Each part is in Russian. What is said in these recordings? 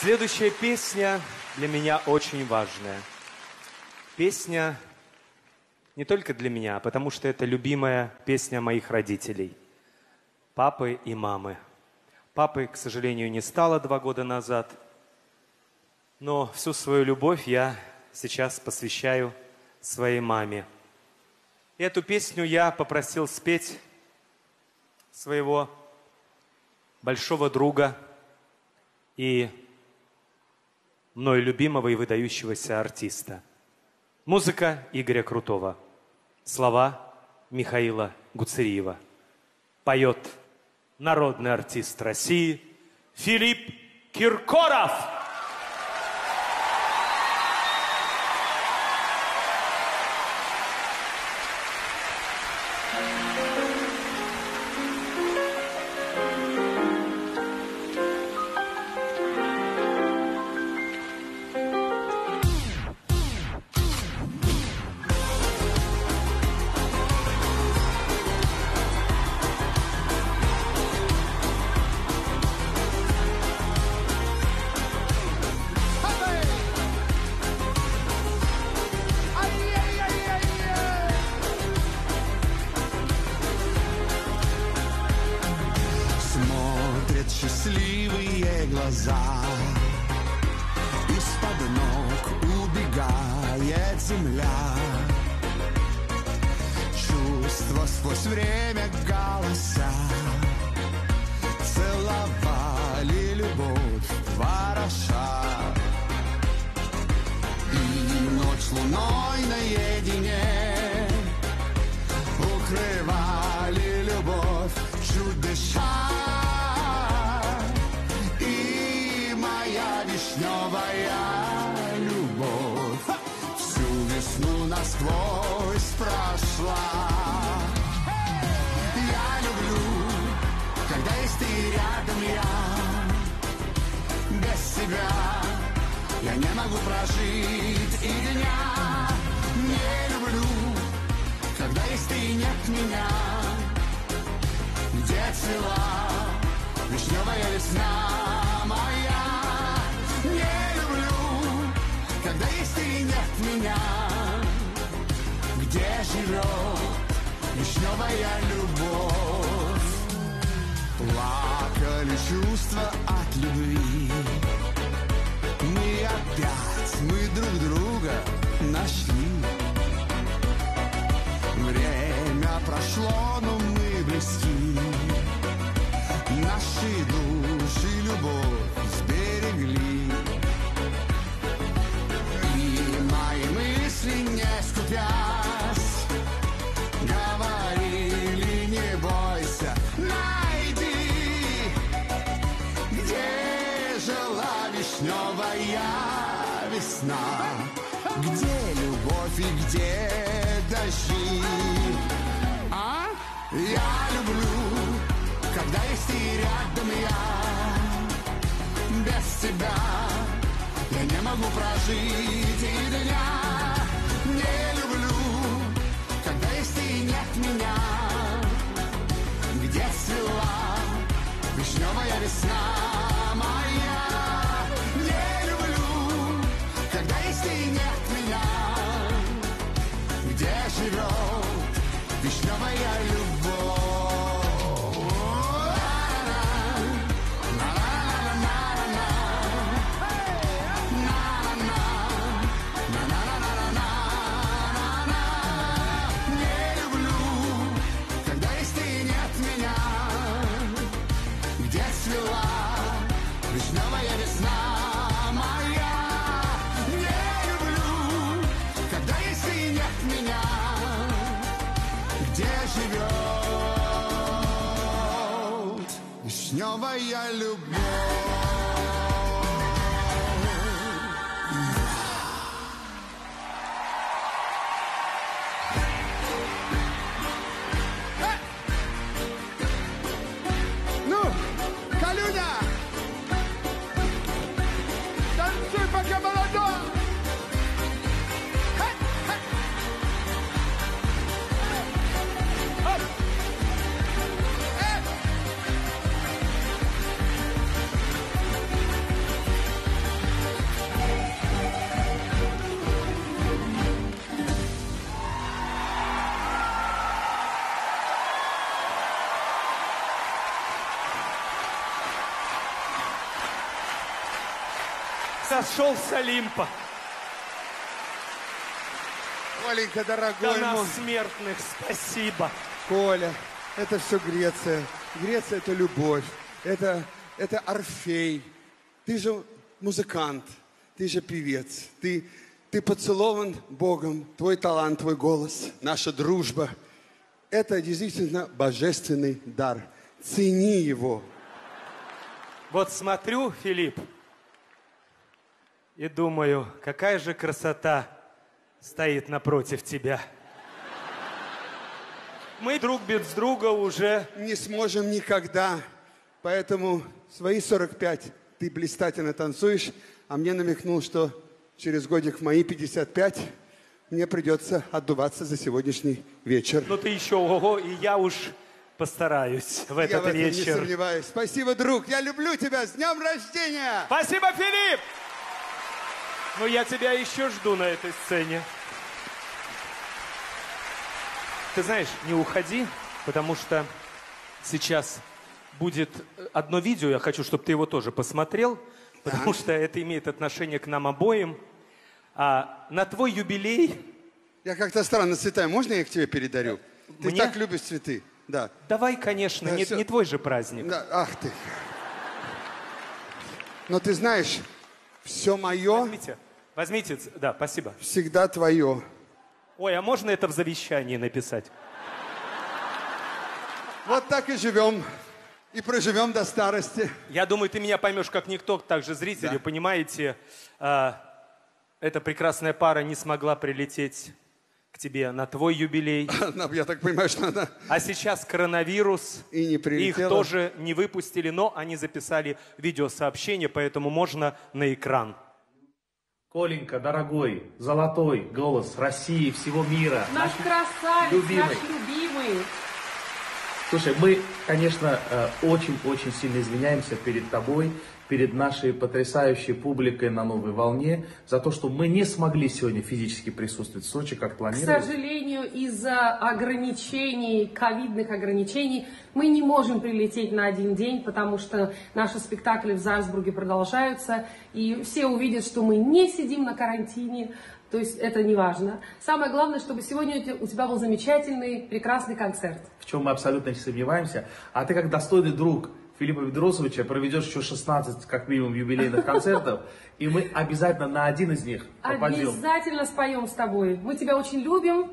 Следующая песня для меня очень важная. Песня не только для меня, потому что это любимая песня моих родителей, папы и мамы. Папы, к сожалению, не стало 2 года назад, но всю свою любовь я сейчас посвящаю своей маме. Эту песню я попросил спеть своего большого друга и мной любимого и выдающегося артиста. Музыка Игоря Крутого. Слова Михаила Гуцериева. Поет народный артист России Филипп Киркоров. сошел с Олимпа. Коленька, дорогой мой. До нас, смертных, спасибо. Коля, это все Греция. Греция – это любовь. Это Орфей. Ты же музыкант. Ты же певец. Ты поцелован Богом. Твой талант, твой голос, наша дружба. Это действительно божественный дар. Цени его. Вот смотрю, Филипп, и думаю, какая же красота стоит напротив тебя. Мы друг без друга уже не сможем никогда. Поэтому свои 45 ты блистательно танцуешь, а мне намекнул, что через годик в мои 55 мне придется отдуваться за сегодняшний вечер. Ну ты еще ого, и я уж постараюсь в этот вечер. Я не сомневаюсь. Спасибо, друг, я люблю тебя. С днем рождения! Спасибо, Филипп! Ну я тебя еще жду на этой сцене. Ты знаешь, не уходи, потому что сейчас будет одно видео, я хочу, чтобы ты его тоже посмотрел, потому что это имеет отношение к нам обоим. А на твой юбилей... Я как-то странно цветаю, можно я их тебе передарю? Ты так любишь цветы. Да. Давай, конечно, да, не твой же праздник. Да, ах ты. Но ты знаешь, все мое... Возьмите, да, спасибо. Всегда твое. Ой, а можно это в завещании написать? Вот так и живем. И проживем до старости. Я думаю, ты меня поймешь, как никто, так же зрители, да. Понимаете, эта прекрасная пара не смогла прилететь к тебе на твой юбилей. Я так понимаю, что она... А сейчас коронавирус. И не прилетела. Их тоже не выпустили, но они записали видеосообщение, поэтому можно на экран. Коленька, дорогой, золотой голос России, всего мира. Наш красавец, любимый. Наш любимый. Слушай, мы, конечно, очень-очень сильно извиняемся перед тобой, перед нашей потрясающей публикой на «Новой волне» за то, что мы не смогли сегодня физически присутствовать в Сочи, как планировали. К сожалению, из-за ограничений, ковидных ограничений, мы не можем прилететь на один день, потому что наши спектакли в Зальцбурге продолжаются, и все увидят, что мы не сидим на карантине, то есть это не важно. Самое главное, чтобы сегодня у тебя был замечательный, прекрасный концерт. В чем мы абсолютно не сомневаемся. А ты, как достойный друг Филиппа Бедросовича, проведешь еще 16, как минимум, юбилейных концертов, и мы обязательно на один из них попадем. Обязательно споем с тобой. Мы тебя очень любим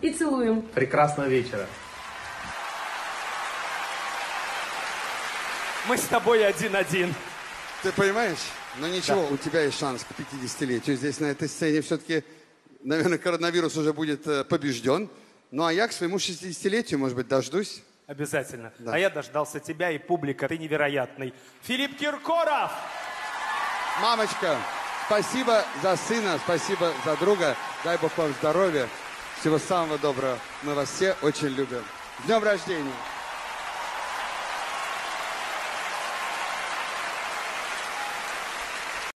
и целуем. Прекрасного вечера. Мы с тобой один-один. Ты понимаешь? Но ничего, да. У тебя есть шанс к 50-летию. Здесь, на этой сцене, все-таки, наверное, коронавирус уже будет побежден. Ну, а я к своему 60-летию, может быть, дождусь. Обязательно. Да. А я дождался тебя и публика. Ты невероятный. Филипп Киркоров! Мамочка, спасибо за сына, спасибо за друга. Дай Бог вам здоровья. Всего самого доброго. Мы вас все очень любим. С днем рождения!